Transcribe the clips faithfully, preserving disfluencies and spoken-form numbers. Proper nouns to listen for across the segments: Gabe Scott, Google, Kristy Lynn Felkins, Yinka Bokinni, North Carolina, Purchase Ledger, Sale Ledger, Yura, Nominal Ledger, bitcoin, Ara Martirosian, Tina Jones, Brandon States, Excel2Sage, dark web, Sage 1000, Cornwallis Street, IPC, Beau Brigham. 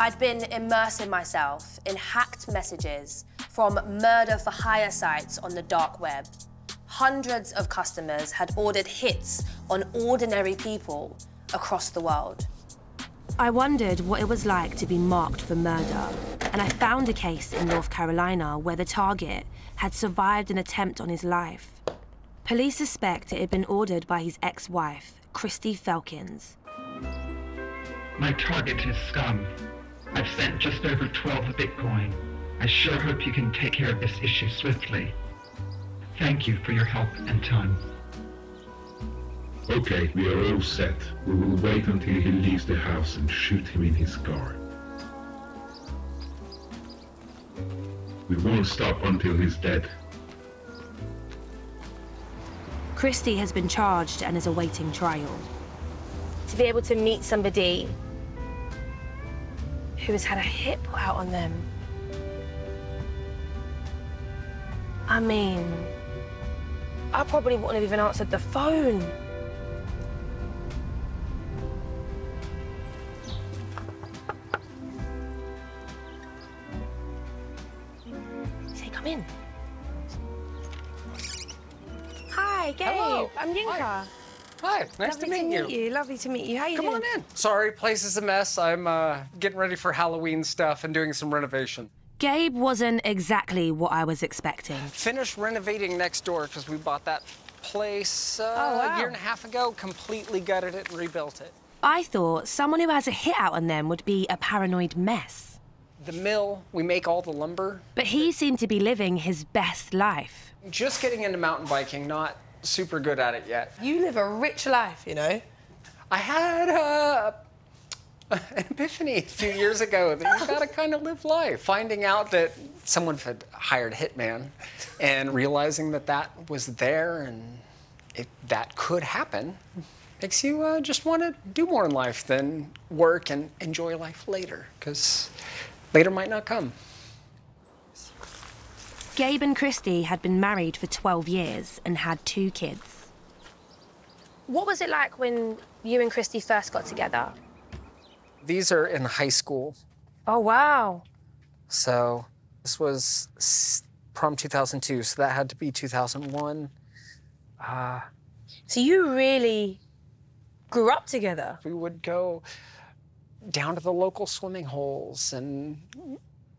I'd been immersing myself in hacked messages from murder-for-hire sites on the dark web. Hundreds of customers had ordered hits on ordinary people across the world. I wondered what it was like to be marked for murder, and I found a case in North Carolina where the target had survived an attempt on his life. Police suspect it had been ordered by his ex-wife, Kristy Felkins. My target is scum. I've sent just over twelve bitcoin. I sure hope you can take care of this issue swiftly. Thank you for your help and time. Okay, we are all set. We will wait until he leaves the house and shoot him in his car. We won't stop until he's dead. Kristy has been charged and is awaiting trial. To be able to meet somebody who has had a hit put out on them. I mean, I probably wouldn't have even answered the phone. Say, come in. Hi, Gabe. Hello. I'm Yinka. Hi. Hi, nice to meet you. Lovely to meet you. Lovely to meet you. How are you doing? Come on in. Sorry, place is a mess. I'm uh, getting ready for Halloween stuff and doing some renovation. Gabe wasn't exactly what I was expecting. Finished renovating next door because we bought that place uh, oh, wow. a year and a half ago, completely gutted it and rebuilt it. I thought someone who has a hit out on them would be a paranoid mess. The mill, we make all the lumber. But he seemed to be living his best life. Just getting into mountain biking, not super good at it yet. You live a rich life, you know. I had a, a, an epiphany a few years ago that you gotta kind of live life. Finding out that someone had hired Hitman and realizing that that was there and it, that could happen makes you uh, just want to do more in life than work and enjoy life later, because later might not come. Gabe and Kristy had been married for twelve years and had two kids. What was it like when you and Kristy first got together? These are in high school. Oh, wow. So this was prom two thousand two, so that had to be two thousand one. Uh, so you really grew up together? We would go down to the local swimming holes and,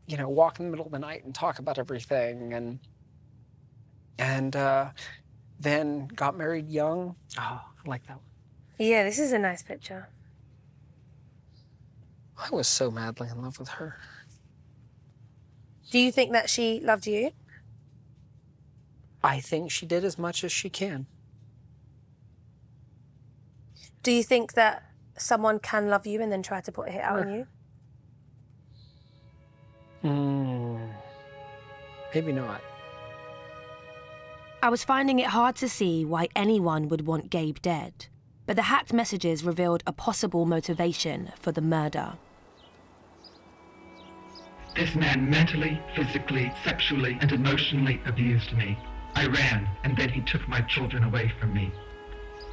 you know, walk in the middle of the night and talk about everything. And and uh, then got married young. Oh, I like that one. Yeah, this is a nice picture. I was so madly in love with her. Do you think that she loved you? I think she did as much as she can. Do you think that someone can love you and then try to put a hit out on you? Mm, maybe not. I was finding it hard to see why anyone would want Gabe dead, but the hacked messages revealed a possible motivation for the murder. This man mentally, physically, sexually, and emotionally abused me. I ran, and then he took my children away from me.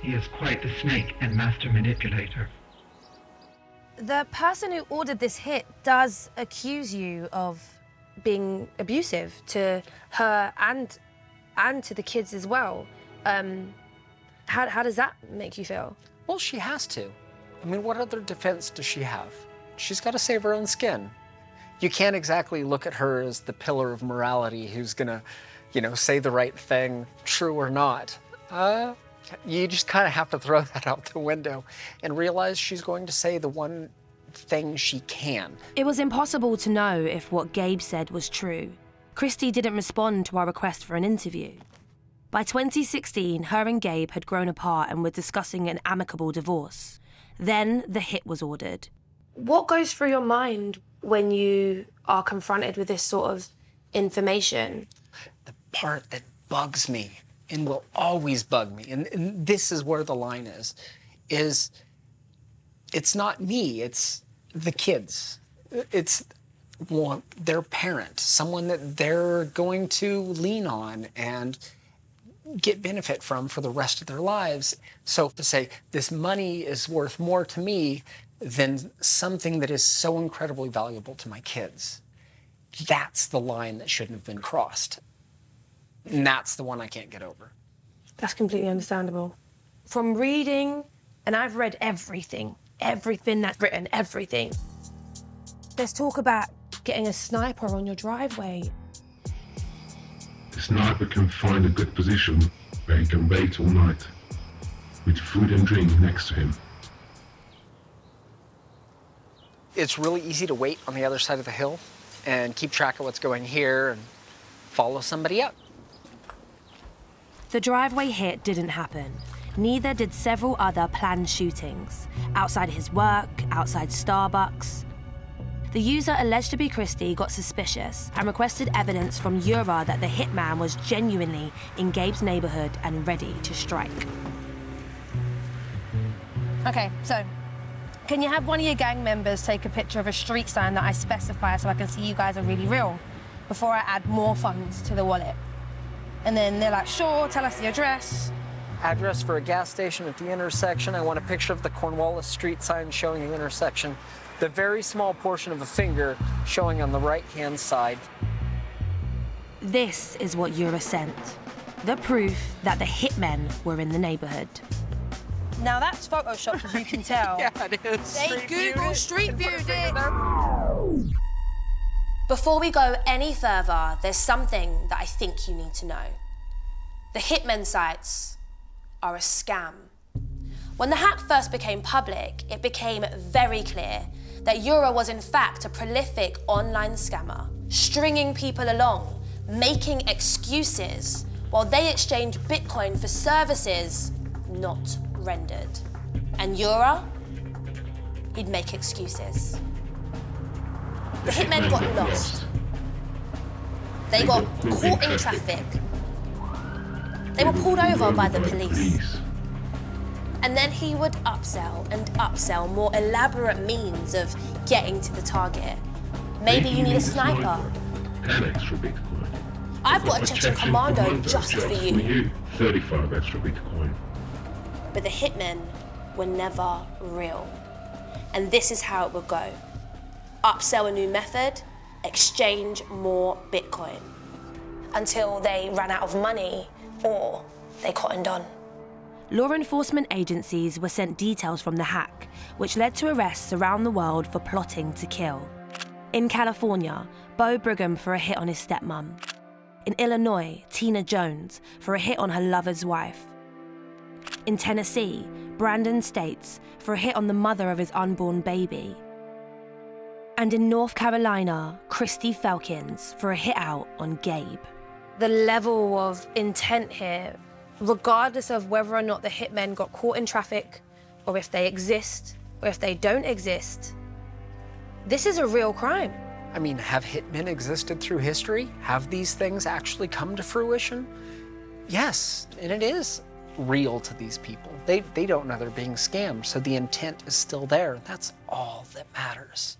He is quite the snake and master manipulator. The person who ordered this hit does accuse you of being abusive to her and and to the kids as well. Um, how, how does that make you feel? Well, she has to. I mean, what other defense does she have? She's got to save her own skin. You can't exactly look at her as the pillar of morality who's going to, you know, say the right thing, true or not. Uh... You just kind of have to throw that out the window and realize she's going to say the one thing she can. It was impossible to know if what Gabe said was true. Kristy didn't respond to our request for an interview. By twenty sixteen, her and Gabe had grown apart and were discussing an amicable divorce. Then the hit was ordered. What goes through your mind when you are confronted with this sort of information? The part that bugs me and will always bug me, and, and this is where the line is, is it's not me, it's the kids. It's well, their parent, someone that they're going to lean on and get benefit from for the rest of their lives. So to say, this money is worth more to me than something that is so incredibly valuable to my kids. That's the line that shouldn't have been crossed. And that's the one I can't get over. That's completely understandable. From reading, and I've read everything, everything that's written, everything. There's talk about getting a sniper on your driveway. The sniper can find a good position where he can wait all night with food and drink next to him. It's really easy to wait on the other side of the hill and keep track of what's going here and follow somebody up. The driveway hit didn't happen. Neither did several other planned shootings, outside his work, outside Starbucks. The user alleged to be Kristy got suspicious and requested evidence from Yura that the hitman was genuinely in Gabe's neighborhood and ready to strike. Okay, so can you have one of your gang members take a picture of a street sign that I specify so I can see you guys are really real before I add more funds to the wallet? And then they're like, sure, tell us the address. Address for a gas station at the intersection. I want a picture of the Cornwallis Street sign showing the intersection. The very small portion of a finger showing on the right-hand side. This is what Yura sent. The proof that the hitmen were in the neighborhood. Now that's Photoshop, as you can tell. Yeah, it is. They Google Street viewed it. Before we go any further, there's something that I think you need to know. The hitmen sites are a scam. When the hack first became public, it became very clear that Yura was in fact a prolific online scammer, stringing people along, making excuses, while they exchanged Bitcoin for services not rendered. And Yura, he'd make excuses. The hitmen got lost. They got caught in traffic. They were pulled over by the police. And then he would upsell and upsell more elaborate means of getting to the target. Maybe you need a sniper. Ten extra Bitcoin. I've got a Chechen commando just for you. Thirty-five extra Bitcoin. But the hitmen were never real. And this is how it would go. Upsell a new method, exchange more Bitcoin. Until they ran out of money or they cottoned on. Law enforcement agencies were sent details from the hack, which led to arrests around the world for plotting to kill. In California, Beau Brigham for a hit on his stepmom. In Illinois, Tina Jones for a hit on her lover's wife. In Tennessee, Brandon States for a hit on the mother of his unborn baby. And in North Carolina, Kristy Felkins for a hit out on Gabe. The level of intent here, regardless of whether or not the hitmen got caught in traffic, or if they exist, or if they don't exist, this is a real crime. I mean, have hitmen existed through history? Have these things actually come to fruition? Yes, and it is real to these people. They, they don't know they're being scammed, so the intent is still there. That's all that matters.